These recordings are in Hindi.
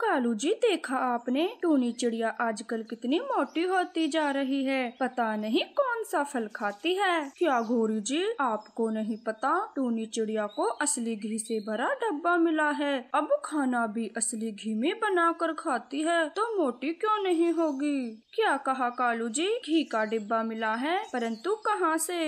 कालू जी, देखा आपने, टूनी चिड़िया आजकल कितनी मोटी होती जा रही है, पता नहीं कौन सा फल खाती है। क्या घोरी जी, आपको नहीं पता, टूनी चिड़िया को असली घी से भरा डब्बा मिला है, अब खाना भी असली घी में बनाकर खाती है तो मोटी क्यों नहीं होगी। क्या कहा कालू जी, घी का डिब्बा मिला है, परंतु कहाँ से?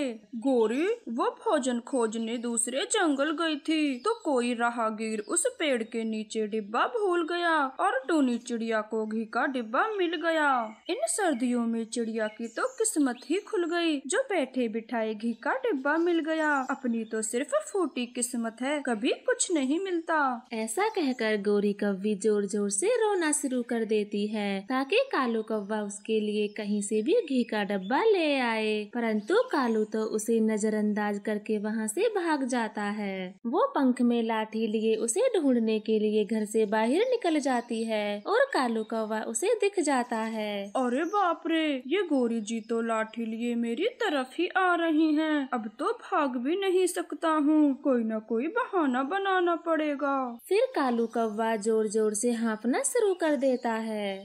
गोरी, वो भोजन खोजने दूसरे जंगल गई थी तो कोई राहगीर उस पेड़ के नीचे डिब्बा भूल गया और टूनी चिड़िया को घी का डिब्बा मिल गया। इन सर्दियों में चिड़िया की तो किस्मत ही खुल गई, जो बैठे बिठाए घी का डिब्बा मिल गया। अपनी तो सिर्फ फूटी किस्मत है, कभी कुछ नहीं मिलता। ऐसा कहकर गोरी कव्वी जोर जोर से रोना शुरू कर देती है ताकि कालू कव्वा उसके लिए कहीं से भी घी का डब्बा ले आए, परंतु कालू तो उसे नजरअंदाज करके वहाँ से भाग जाता है। वो पंख में लाठी लिए उसे ढूंढने के लिए घर से बाहर निकल जाती है और कालू कौवा उसे दिख जाता है। अरे बाप रे, ये गोरी जी तो लाठी लिए मेरी तरफ ही आ रही हैं, अब तो भाग भी नहीं सकता हूँ, कोई न कोई बहाना बनाना पड़ेगा। फिर कालू कौवा जोर जोर से हाँफना शुरू कर देता है।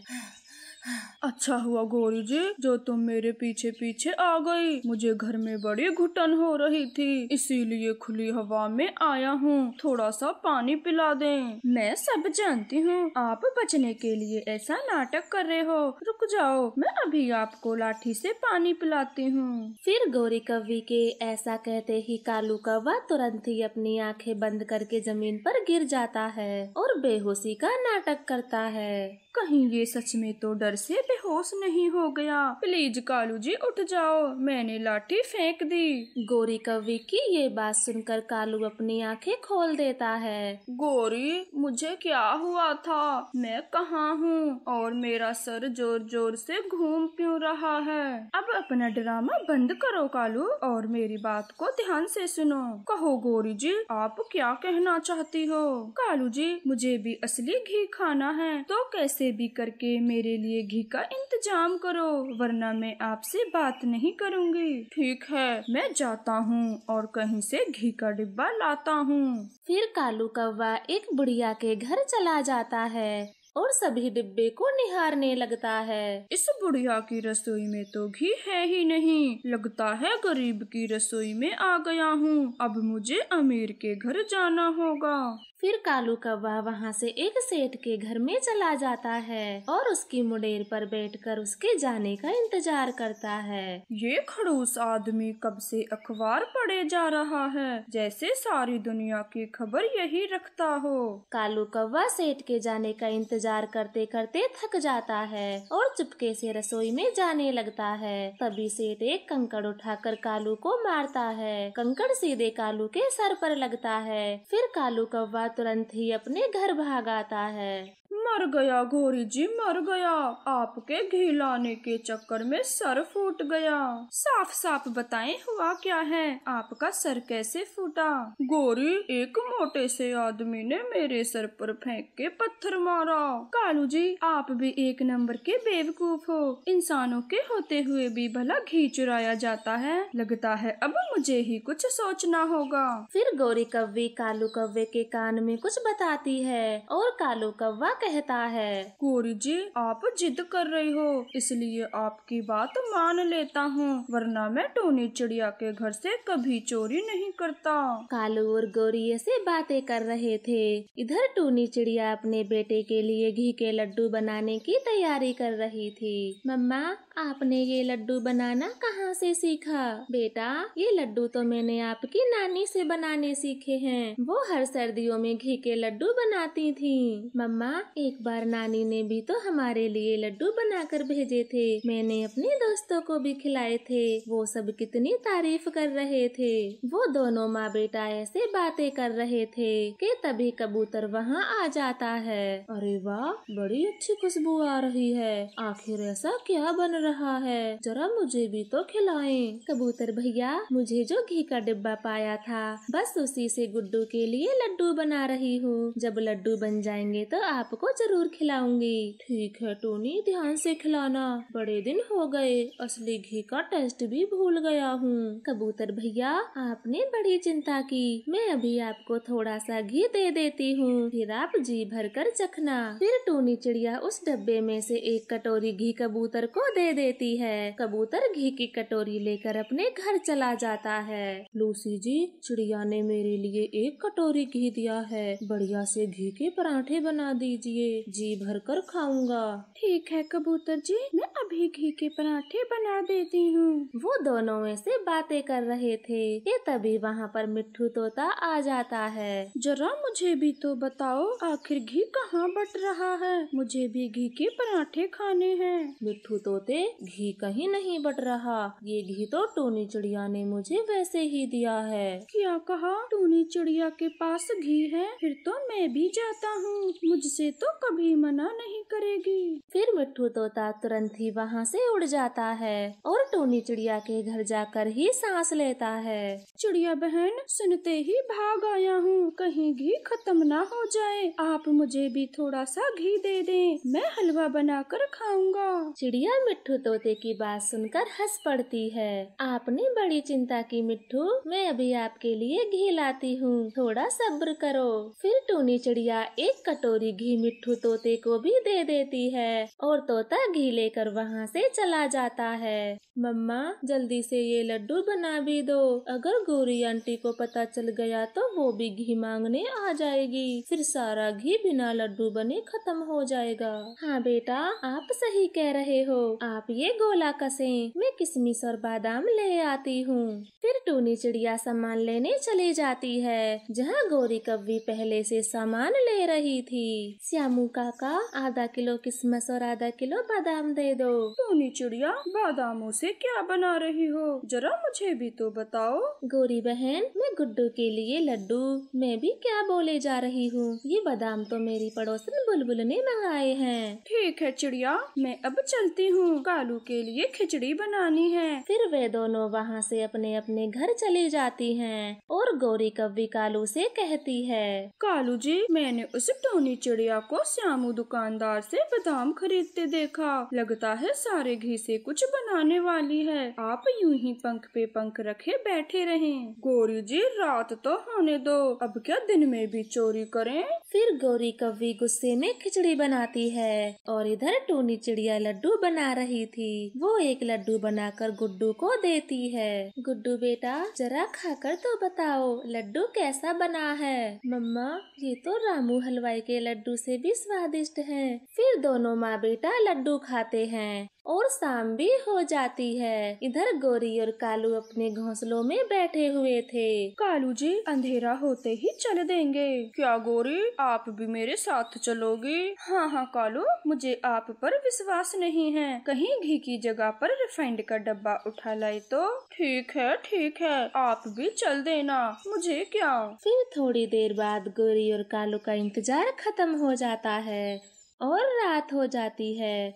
अच्छा हुआ गोरी जी, जो तुम मेरे पीछे पीछे आ गई, मुझे घर में बड़ी घुटन हो रही थी, इसीलिए खुली हवा में आया हूँ, थोड़ा सा पानी पिला दें। मैं सब जानती हूँ, आप बचने के लिए ऐसा नाटक कर रहे हो, रुक जाओ, मैं अभी आपको लाठी से पानी पिलाती हूँ। फिर गोरी कव्वी के ऐसा कहते ही कालू कौवा तुरंत ही अपनी आँखें बंद करके जमीन पर गिर जाता है और बेहोशी का नाटक करता है। कहीं ये सच में तो डर से बेहोश नहीं हो गया। प्लीज कालू जी, उठ जाओ, मैंने लाठी फेंक दी। गोरी कव्वी की ये बात सुनकर कालू अपनी आंखें खोल देता है। गोरी, मुझे क्या हुआ था, मैं कहाँ हूँ और मेरा सर जोर जोर से घूम क्यों रहा है। अब अपना ड्रामा बंद करो कालू और मेरी बात को ध्यान से सुनो। कहो गोरी जी, आप क्या कहना चाहती हो। कालू जी, मुझे भी असली घी खाना है तो कैसे भी करके मेरे लिए घी का इंतजाम करो, वरना मैं आपसे बात नहीं करूँगी। ठीक है, मैं जाता हूँ और कहीं से घी का डिब्बा लाता हूँ। फिर कालू कौवा एक बुढ़िया के घर चला जाता है और सभी डिब्बे को निहारने लगता है। इस बुढ़िया की रसोई में तो घी है ही नहीं, लगता है गरीब की रसोई में आ गया हूँ, अब मुझे अमीर के घर जाना होगा। फिर कालू कौवा वहाँ से एक सेठ के घर में चला जाता है और उसकी मुडेर पर बैठकर उसके जाने का इंतजार करता है। ये खड़ूस आदमी कब से अखबार पढ़े जा रहा है, जैसे सारी दुनिया की खबर यही रखता हो। कालू कौवा सेठ के जाने का इंतजार करते करते थक जाता है और चुपके से रसोई में जाने लगता है। तभी सेठ एक कंकड़ उठाकर कालू को मारता है। कंकड़ सीधे कालू के सर पर लगता है। फिर कालू कौवा तुरंत ही अपने घर भाग आता है। मर गया घोरी जी, मर गया, आपके घी लाने के चक्कर में सर फूट गया। साफ साफ बताएं, हुआ क्या है, आपका सर कैसे फूटा। गोरी, एक मोटे से आदमी ने मेरे सर पर फेंक के पत्थर मारा। कालू जी, आप भी एक नंबर के बेवकूफ हो, इंसानों के होते हुए भी भला घी चुराया जाता है, लगता है अब मुझे ही कुछ सोचना होगा। फिर गोरी कौवा कालू कौवे के कान में कुछ बताती है और कालू कौवा कहता है। गोरी जी, आप जिद कर रही हो, इसलिए आपकी बात मान लेता हूँ, वरना मैं टूनी चिड़िया के घर से कभी चोरी नहीं करता। कालू और गोरी ऐसे बातें कर रहे थे। इधर टूनी चिड़िया अपने बेटे के लिए घी के लड्डू बनाने की तैयारी कर रही थी। मम्मा, आपने ये लड्डू बनाना कहाँ से सीखा। बेटा, ये लड्डू तो मैंने आपकी नानी से बनाने सीखे हैं, वो हर सर्दियों में घी के लड्डू बनाती थी। मम्मा, एक बार नानी ने भी तो हमारे लिए लड्डू बनाकर भेजे थे, मैंने अपने दोस्तों को भी खिलाए थे, वो सब कितनी तारीफ कर रहे थे। वो दोनों माँ बेटा ऐसे बातें कर रहे थे कि तभी कबूतर वहाँ आ जाता है। अरे वाह, बड़ी अच्छी खुशबू आ रही है, आखिर ऐसा क्या बन रहा है, जरा मुझे भी तो खिलाएं। कबूतर भैया, मुझे जो घी का डिब्बा पाया था, बस उसी से गुड्डू के लिए लड्डू बना रही हूँ, जब लड्डू बन जाएंगे तो आपको जरूर खिलाऊंगी। ठीक है टोनी, ध्यान से खिलाना, बड़े दिन हो गए, असली घी का टेस्ट भी भूल गया हूँ। कबूतर भैया, आपने बड़ी चिंता की, मैं अभी आपको थोड़ा सा घी दे देती हूँ, फिर आप जी भर कर चखना। फिर टोनी चिड़िया उस डब्बे में से एक कटोरी घी कबूतर को दे देती है। कबूतर घी की कटोरी लेकर अपने घर चला जाता है। लूसी जी, चिड़िया ने मेरे लिए एक कटोरी घी दिया है, बढ़िया से घी के पराठे बना दीजिए, जी भर कर खाऊंगा। ठीक है कबूतर जी, मैं अभी घी के पराठे बना देती हूँ। वो दोनों ऐसे बातें कर रहे थे कि तभी वहाँ पर मिट्ठू तोता आ जाता है। जरा मुझे भी तो बताओ, आखिर घी कहाँ बट रहा है, मुझे भी घी के पराठे खाने हैं। मिट्ठू तोते, घी कहीं नहीं बट रहा, ये घी तो टोनी चिड़िया ने मुझे वैसे ही दिया है। क्या कहा, टोनी चिड़िया के पास घी है, फिर तो मैं भी जाता हूँ, मुझसे तो कभी मना नहीं करेगी। फिर मिट्ठू तोता तुरंत ही वहाँ से उड़ जाता है और टोनी चिड़िया के घर जाकर ही सांस लेता है। चिड़िया बहन, सुनते ही भाग आया हूँ, कहीं घी खत्म ना हो जाए, आप मुझे भी थोड़ा सा घी दे दें, मैं हलवा बनाकर खाऊंगा। चिड़िया मिट्ठू तोते की बात सुनकर हंस पड़ती है। आपने बड़ी चिंता की मिट्ठू, मैं अभी आपके लिए घी लाती हूँ, थोड़ा सब्र करो। फिर टूनी चिड़िया एक कटोरी घी मिट्ठू तोते को भी दे देती है और तोता घी लेकर वहाँ से चला जाता है। मम्मा, जल्दी से ये लड्डू बना भी दो, अगर गोरी आंटी को पता चल गया तो वो भी घी मांगने आ जाएगी, फिर सारा घी बिना लड्डू बने खत्म हो जाएगा। हाँ बेटा, आप सही कह रहे हो, आप ये गोला कसें, मैं किशमिश और बादाम ले आती हूँ। फिर टूनी चिड़िया सामान लेने चली जाती है, जहाँ गोरी कव्वी पहले से सामान ले रही थी। श्यामू काका, आधा किलो किशमिश और आधा किलो बादाम दे दो। टूनी चिड़िया, बादामों से क्या बना रही हो, जरा मुझे भी तो बताओ। गोरी बहन, मैं गुड्डू के लिए लड्डू। मैं भी क्या बोले जा रही हूँ, ये बादाम तो मेरी पड़ोसन बुलबुल ने मंगाए हैं। ठीक है चिड़िया, मैं अब चलती हूँ, कालू के लिए खिचड़ी बनानी है। फिर वे दोनों वहाँ से अपने अपने घर चली जाती हैं और गोरी कव्वी कालू से कहती है, कालू जी, मैंने उस टोनी चिड़िया को श्यामू दुकानदार से बादाम खरीदते देखा, लगता है सारे घी से कुछ बनाने वाली है, आप यूं ही पंख पे पंख रखे बैठे रहें। गोरी जी, रात तो होने दो, अब क्या दिन में भी चोरी करें। फिर गोरी कव्वी गुस्से में खिचड़ी बनाती है और इधर टोनी चिड़िया लड्डू बना रही थी। वो एक लड्डू बनाकर गुड्डू को देती है। गुड्डू बेटा, जरा खाकर तो बताओ लड्डू कैसा बना है। मम्मा, ये तो रामू हलवाई के लड्डू से भी स्वादिष्ट है। फिर दोनों माँ बेटा लड्डू खाते हैं और शाम भी हो जाती है। इधर गोरी और कालू अपने घोंसलों में बैठे हुए थे। कालू जी, अंधेरा होते ही चल देंगे। क्या गोरी, आप भी मेरे साथ चलोगी? हाँ हाँ कालू, मुझे आप पर विश्वास नहीं है, कहीं घी की जगह पर रिफाइंड का डब्बा उठा लाए तो। ठीक है, आप भी चल देना, मुझे क्या। फिर थोड़ी देर बाद गोरी और कालू का इंतजार खत्म हो जाता है और रात हो जाती है।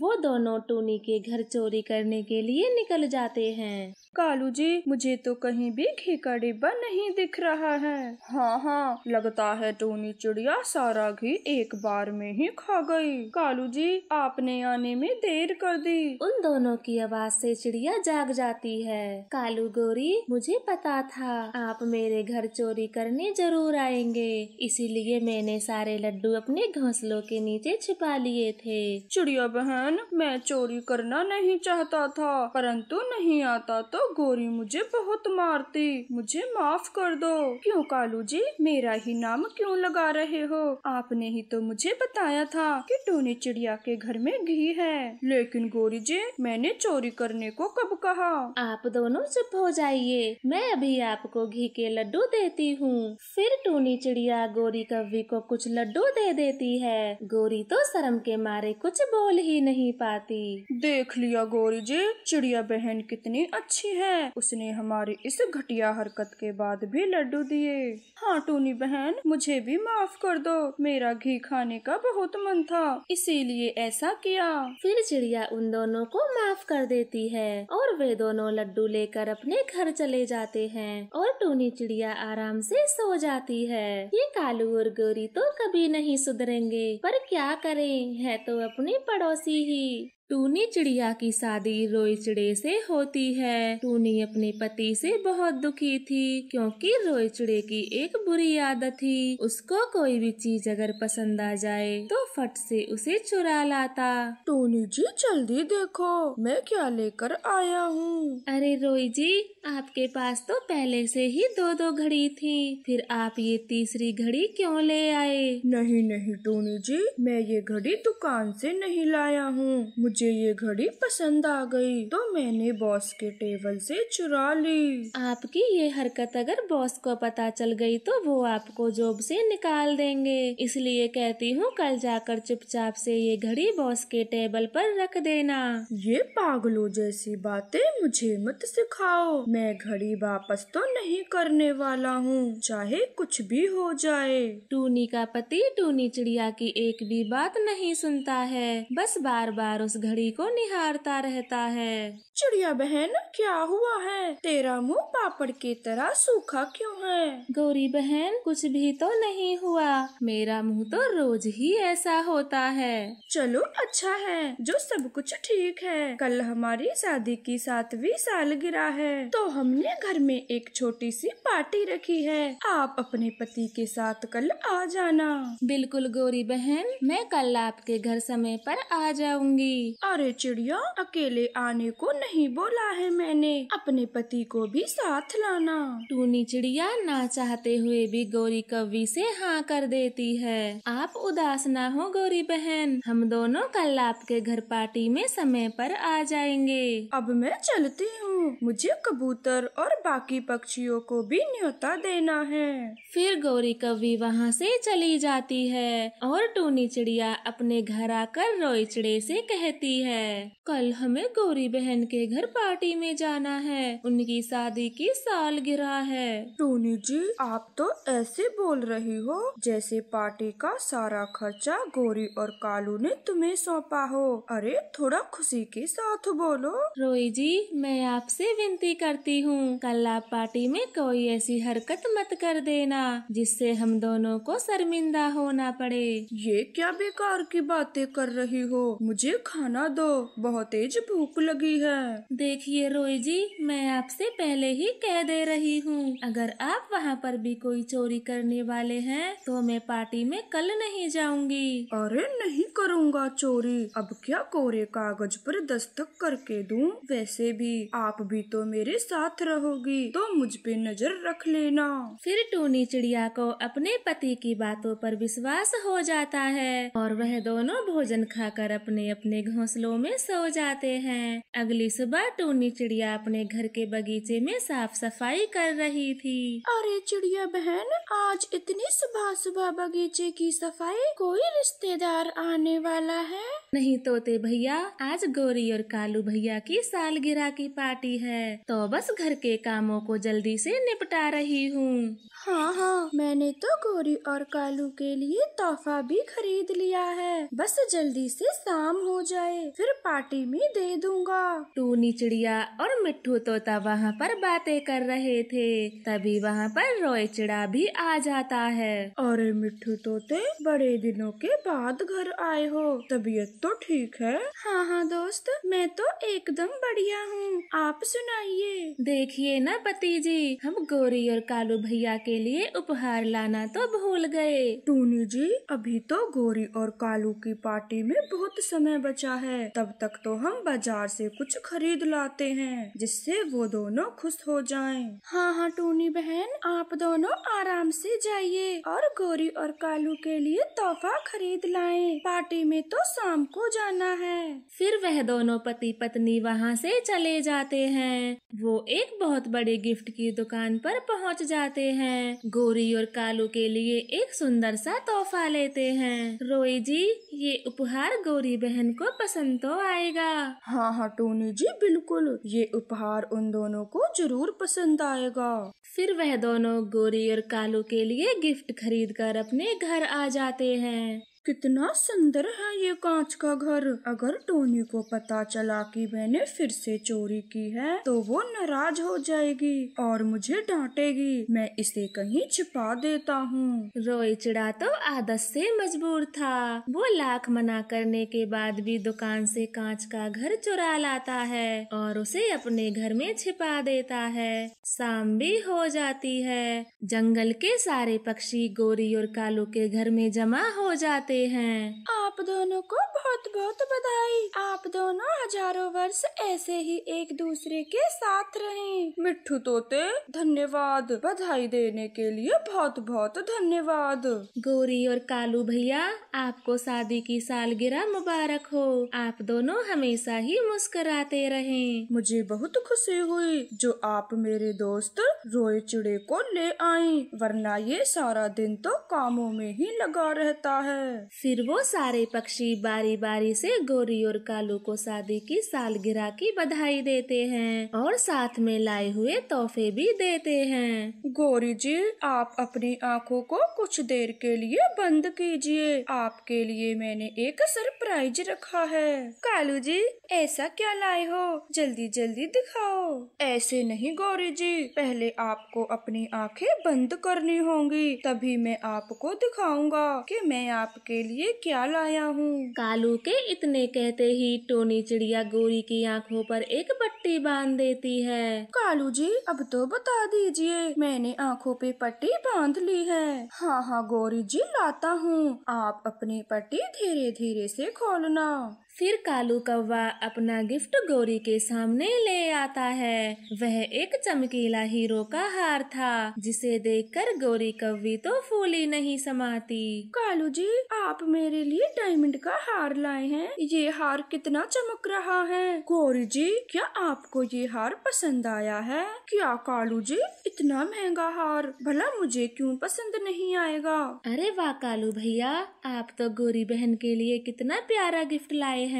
वो दोनों टोनी के घर चोरी करने के लिए निकल जाते हैं। कालू जी, मुझे तो कहीं भी घी का डिब्बा नहीं दिख रहा है। हाँ हाँ, लगता है टोनी चिड़िया सारा घी एक बार में ही खा गई। कालू जी, आपने आने में देर कर दी। उन दोनों की आवाज से चिड़िया जाग जाती है। कालू, गोरी, मुझे पता था आप मेरे घर चोरी करने जरूर आएंगे, इसीलिए मैंने सारे लड्डू अपने घोंसलों के नीचे छिपा लिए थे। चिड़िया बहन, मैं चोरी करना नहीं चाहता था, परंतु नहीं आता तो गोरी मुझे बहुत मारती, मुझे माफ कर दो। क्यों कालू जी, मेरा ही नाम क्यों लगा रहे हो, आपने ही तो मुझे बताया था कि टोनी चिड़िया के घर में घी है। लेकिन गोरी जी, मैंने चोरी करने को कब कहा। आप दोनों चुप हो जाइए, मैं अभी आपको घी के लड्डू देती हूँ। फिर टोनी चिड़िया गोरी कव्वी को कुछ लड्डू दे देती है। गोरी तो शर्म के मारे कुछ बोल ही नहीं पाती। देख लिया गोरी जी, चिड़िया बहन कितनी अच्छी है। उसने हमारी इस घटिया हरकत के बाद भी लड्डू दिए। हाँ टूनी बहन, मुझे भी माफ कर दो, मेरा घी खाने का बहुत मन था, इसीलिए ऐसा किया। फिर चिड़िया उन दोनों को माफ कर देती है और वे दोनों लड्डू लेकर अपने घर चले जाते हैं और टूनी चिड़िया आराम से सो जाती है। ये कालू और गोरी तो कभी नहीं सुधरेंगे, पर क्या करें, है तो अपने पड़ोसी ही। टूनी चिड़िया की शादी रोई चिड़े से होती है। टूनी अपने पति से बहुत दुखी थी क्योंकि रोई चिड़े की एक बुरी आदत थी, उसको कोई भी चीज अगर पसंद आ जाए तो फट से उसे चुरा लाता। टूनी जी जल्दी देखो मैं क्या लेकर आया हूँ। अरे रोई जी, आपके पास तो पहले से ही 2-2 घड़ी थी, फिर आप ये तीसरी घड़ी क्यों ले आए? नहीं नहीं टूनी जी, मैं ये घड़ी दुकान से नहीं लाया हूँ, मुझे ये घड़ी पसंद आ गई तो मैंने बॉस के टेबल से चुरा ली। आपकी ये हरकत अगर बॉस को पता चल गई तो वो आपको जॉब से निकाल देंगे, इसलिए कहती हूँ कल जाकर चुपचाप से ये घड़ी बॉस के टेबल पर रख देना। ये पागलों जैसी बातें मुझे मत सिखाओ, मैं घड़ी वापस तो नहीं करने वाला हूँ, चाहे कुछ भी हो जाए। टूनी का पति टूनी चिड़िया की एक भी बात नहीं सुनता है, बस बार बार उस घड़ी को निहारता रहता है। चिड़िया बहन क्या हुआ है, तेरा मुंह पापड़ की तरह सूखा क्यों है? गौरी बहन कुछ भी तो नहीं हुआ, मेरा मुंह तो रोज ही ऐसा होता है। चलो अच्छा है जो सब कुछ ठीक है, कल हमारी शादी की 7वीं सालगिरह है तो हमने घर में एक छोटी सी पार्टी रखी है, आप अपने पति के साथ कल आ जाना। बिल्कुल गौरी बहन, मैं कल आपके घर समय पर आ जाऊंगी। अरे चिड़िया, अकेले आने को नहीं बोला है मैंने, अपने पति को भी साथ लाना। टूनी चिड़िया ना चाहते हुए भी गौरी कव्वी से हाँ कर देती है। आप उदास ना हो गौरी बहन, हम दोनों कल आपके घर पार्टी में समय पर आ जाएंगे। अब मैं चलती हूँ, मुझे कबूतर और बाकी पक्षियों को भी न्योता देना है। फिर गौरी कव्वी वहाँ से चली जाती है और टूनी चिड़िया अपने घर आकर रोई चिड़े से कहती है, कल हमें गौरी बहन के घर पार्टी में जाना है, उनकी शादी की सालगिरह है। टूनी जी आप तो ऐसे बोल रही हो जैसे पार्टी का सारा खर्चा गौरी और कालू ने तुम्हें सौंपा हो, अरे थोड़ा खुशी के साथ बोलो। रोई जी मैं आपसे विनती करती हूँ, कल आप पार्टी में कोई ऐसी हरकत मत कर देना जिससे हम दोनों को शर्मिंदा होना पड़े। ये क्या बेकार की बातें कर रही हो, मुझे खाना दो, बहुत तेज भूख लगी है। देखिए रोई जी, मैं आपसे पहले ही कह दे रही हूँ, अगर आप वहाँ पर भी कोई चोरी करने वाले हैं तो मैं पार्टी में कल नहीं जाऊँगी। अरे नहीं करूँगा चोरी, अब क्या कोरे कागज पर दस्तक करके दूँ, वैसे भी आप भी तो मेरे साथ रहोगी तो मुझ पे नजर रख लेना। फिर टूनी चिड़िया को अपने पति की बातों पर विश्वास हो जाता है और वह दोनों भोजन खाकर अपने अपने घोंसलों में सो जाते हैं। अगली सुबह टूनी चिड़िया अपने घर के बगीचे में साफ सफाई कर रही थी। अरे चिड़िया बहन, आज इतनी सुबह सुबह बगीचे की सफाई, कोई रिश्तेदार आने वाला है? नहीं तोते भैया, आज गौरी और कालू भैया की सालगिरह की पार्टी है तो बस घर के कामों को जल्दी से निपटा रही हूँ। हाँ हाँ, मैंने तो गौरी और कालू के लिए तोहफा भी खरीद लिया है, बस जल्दी से शाम हो जाए फिर पार्टी में दे दूंगा। टूनी चिड़िया और मिट्ठू तोता वहाँ पर बातें कर रहे थे, तभी वहाँ पर रोए चिड़ा भी आ जाता है। अरे मिट्ठू तोते, बड़े दिनों के बाद घर आए हो, तबीयत तो ठीक है? हाँ हाँ दोस्त, मैं तो एकदम बढ़िया हूँ, आप सुनाइए। देखिए ना भतीजी, हम गौरी और कालू भैया के लिए उपहार लाना तो भूल गए। टूनी जी, अभी तो गौरी और कालू की पार्टी में बहुत समय बचा है, तब तक तो हम बाजार से कुछ खरीद लाते हैं जिससे वो दोनों खुश हो जाएं। हाँ हाँ टूनी बहन, आप दोनों आराम से जाइए और गौरी और कालू के लिए तोहफा खरीद लाएं, पार्टी में तो शाम को जाना है। फिर वह दोनों पति पत्नी वहाँ से चले जाते जाते हैं। वो एक बहुत बड़े गिफ्ट की दुकान पर पहुंच जाते हैं। गोरी और कालू के लिए एक सुंदर सा तोहफा लेते हैं। रोई जी, ये उपहार गोरी बहन को पसंद तो आएगा। हाँ हाँ टोनी जी, बिल्कुल, ये उपहार उन दोनों को जरूर पसंद आएगा। फिर वह दोनों गोरी और कालू के लिए गिफ्ट खरीद कर अपने घर आ जाते हैं। कितना सुंदर है ये कांच का घर। अगर टोनी को पता चला कि मैंने फिर से चोरी की है तो वो नाराज हो जाएगी और मुझे डांटेगी। मैं इसे कहीं छिपा देता हूँ। रोई चिड़ा तो आदत से मजबूर था। वो लाख मना करने के बाद भी दुकान से कांच का घर चुरा लाता है और उसे अपने घर में छिपा देता है। शाम भी हो जाती है। जंगल के सारे पक्षी गोरी और कालू के घर में जमा हो जाते हैं। आप दोनों को बहुत बहुत बधाई। आप दोनों हजारों वर्ष ऐसे ही एक दूसरे के साथ रहें। मिट्ठू तोते, धन्यवाद। बधाई देने के लिए बहुत बहुत धन्यवाद। गोरी और कालू भैया, आपको शादी की सालगिरह मुबारक हो। आप दोनों हमेशा ही मुस्कुराते रहें। मुझे बहुत खुशी हुई जो आप मेरे दोस्त रोए चिड़े को ले आए, वरना ये सारा दिन तो कामों में ही लगा रहता है। फिर वो सारे पक्षी बारी बारी से गोरी और कालू को शादी की सालगिरह की बधाई देते हैं और साथ में लाए हुए तोहफे भी देते हैं। गोरी जी, आप अपनी आंखों को कुछ देर के लिए बंद कीजिए। आपके लिए मैंने एक सरप्राइज रखा है। कालू जी, ऐसा क्या लाए हो? जल्दी जल्दी दिखाओ। ऐसे नहीं गोरी जी, पहले आपको अपनी आंखें बंद करनी होंगी, तभी मैं आपको दिखाऊंगा कि मैं आप के लिए क्या लाया हूँ। कालू के इतने कहते ही टोनी चिड़िया गोरी की आंखों पर एक पट्टी बांध देती है। कालू जी, अब तो बता दीजिए, मैंने आंखों पे पट्टी बांध ली है। हाँ हाँ गोरी जी, लाता हूँ। आप अपनी पट्टी धीरे धीरे से खोलना। फिर कालू कौवा अपना गिफ्ट गोरी के सामने ले आता है। वह एक चमकीला हीरो का हार था, जिसे देखकर गोरी कौवी तो फूली नहीं समाती। कालू जी, आप मेरे लिए डायमंड का हार लाए हैं। ये हार कितना चमक रहा है। गोरी जी, क्या आपको ये हार पसंद आया है? क्या कालू जी, इतना महंगा हार भला मुझे क्यों पसंद नहीं आएगा? अरे वाह कालू भैया, आप तो गोरी बहन के लिए कितना प्यारा गिफ्ट लाए हैं।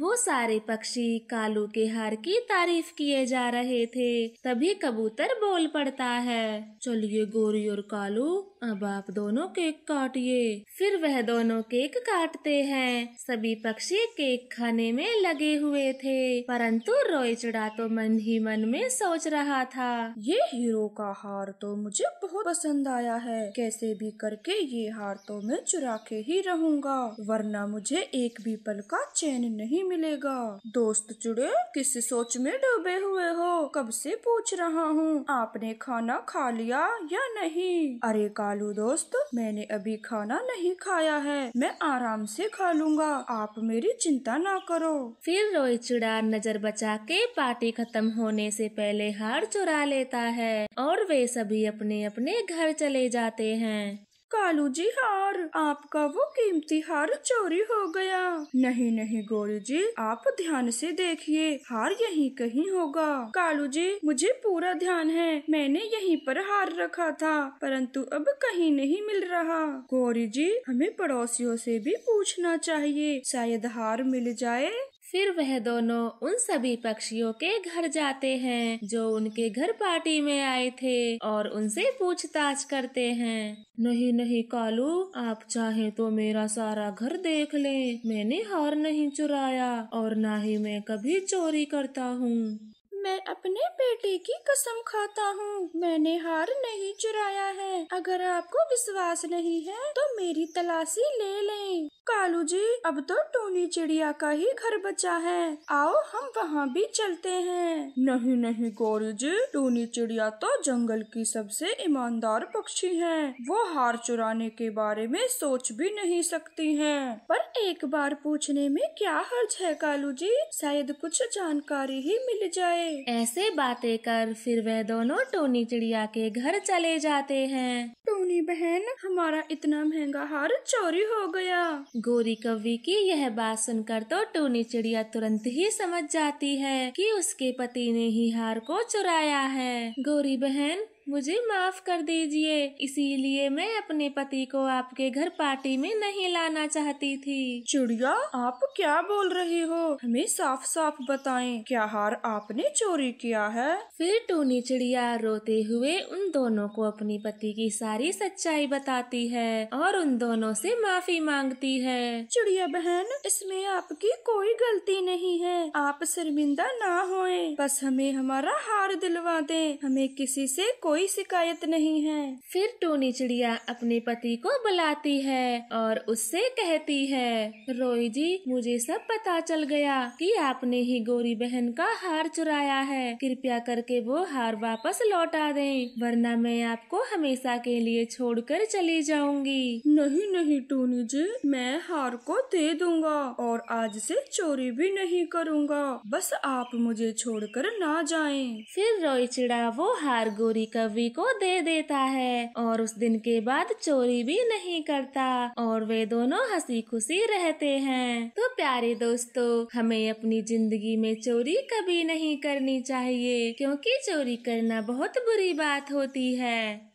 वो सारे पक्षी कालू के हार की तारीफ किए जा रहे थे। तभी कबूतर बोल पड़ता है, चलिए गोरी और कालू, अब आप दोनों केक काटिए। फिर वह दोनों केक काटते हैं। सभी पक्षी केक खाने में लगे हुए थे, परंतु रोए चिड़ा तो मन ही मन में सोच रहा था, ये हीरो का हार तो मुझे बहुत पसंद आया है। कैसे भी करके ये हार तो मैं चुरा के ही रहूंगा, वरना मुझे एक भी पल का चैन नहीं मिलेगा। दोस्त चिड़े, किस सोच में डूबे हुए हो? कब से पूछ रहा हूँ, आपने खाना खा लिया या नहीं? अरे कालू दोस्त, मैंने अभी खाना नहीं खाया है, मैं आराम से खा लूंगा, आप मेरी चिंता ना करो। फिर रोई चिड़ा नजर बचा के पार्टी खत्म होने से पहले हार चुरा लेता है और वे सभी अपने अपने घर चले जाते हैं। कालू जी, हार, आपका वो कीमती हार चोरी हो गया। नहीं नहीं गोरी जी, आप ध्यान से देखिए, हार यहीं कहीं होगा। कालू जी, मुझे पूरा ध्यान है, मैंने यहीं पर हार रखा था, परंतु अब कहीं नहीं मिल रहा। गोरी जी, हमें पड़ोसियों से भी पूछना चाहिए, शायद हार मिल जाए। फिर वह दोनों उन सभी पक्षियों के घर जाते हैं जो उनके घर पार्टी में आए थे और उनसे पूछताछ करते हैं। नहीं नहीं कालू, आप चाहे तो मेरा सारा घर देख लें, मैंने हार नहीं चुराया और ना ही मैं कभी चोरी करता हूँ। मैं अपने बेटे की कसम खाता हूँ, मैंने हार नहीं चुराया है। अगर आपको विश्वास नहीं है तो मेरी तलाशी ले लें। कालू जी, अब तो टोनी चिड़िया का ही घर बचा है, आओ हम वहाँ भी चलते हैं। नहीं नहीं गोरी जी, टोनी चिड़िया तो जंगल की सबसे ईमानदार पक्षी हैं। वो हार चुराने के बारे में सोच भी नहीं सकती हैं। पर एक बार पूछने में क्या हर्ज है कालू जी, शायद कुछ जानकारी ही मिल जाए। ऐसे बातें कर फिर वह दोनों टोनी चिड़िया के घर चले जाते हैं। टोनी बहन, हमारा इतना महंगा हार चोरी हो गया। गोरी कौवी की यह बात सुनकर तो टोनी चिड़िया तुरंत ही समझ जाती है कि उसके पति ने ही हार को चुराया है। गोरी बहन, मुझे माफ कर दीजिए, इसीलिए मैं अपने पति को आपके घर पार्टी में नहीं लाना चाहती थी। चिड़िया, आप क्या बोल रही हो? हमें साफ साफ बताएं, क्या हार आपने चोरी किया है? फिर टोनी चिड़िया रोते हुए उन दोनों को अपनी पति की सारी सच्चाई बताती है और उन दोनों से माफी मांगती है। चिड़िया बहन, इसमें आपकी कोई गलती नहीं है, आप शर्मिंदा ना होएं, बस हमें हमारा हार दिलवा दें, हमें किसी से कोई शिकायत नहीं है। फिर टोनी चिड़िया अपने पति को बुलाती है और उससे कहती है, रोई जी, मुझे सब पता चल गया कि आपने ही गोरी बहन का हार चुराया है, कृपया करके वो हार वापस लौटा दें, वरना मैं आपको हमेशा के लिए छोड़कर चली जाऊंगी। नहीं नहीं टोनी जी, मैं हार को दे दूंगा और आज से चोरी भी नहीं करूंगा, बस आप मुझे छोड़कर ना जाएं। फिर रोई चिड़ा वो हार गोरी कवि को दे देता है और उस दिन के बाद चोरी भी नहीं करता और वे दोनों हंसी खुशी रहते हैं। तो प्यारे दोस्तों, हमें अपनी जिंदगी में चोरी कभी नहीं करनी चाहिए, क्योंकि चोरी करना बहुत बुरी बात होती है।